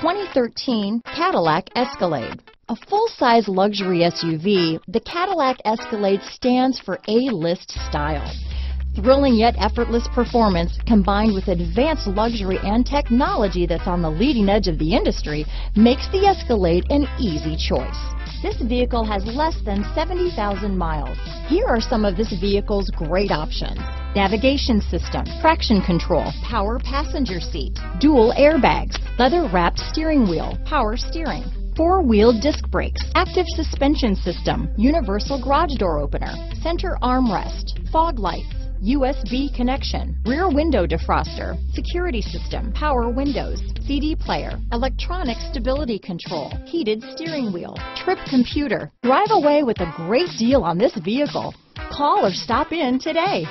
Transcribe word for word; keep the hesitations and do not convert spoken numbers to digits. twenty thirteen Cadillac Escalade. A full-size luxury S U V, the Cadillac Escalade stands for A-list style. Thrilling yet effortless performance combined with advanced luxury and technology that's on the leading edge of the industry makes the Escalade an easy choice. This vehicle has less than seventy thousand miles. Here are some of this vehicle's great options: navigation system, traction control, power passenger seat, dual airbags, leather-wrapped steering wheel, power steering, four-wheel disc brakes, active suspension system, universal garage door opener, center armrest, fog lights, U S B connection, rear window defroster, security system, power windows, C D player, electronic stability control, heated steering wheel, trip computer. Drive away with a great deal on this vehicle. Call or stop in today.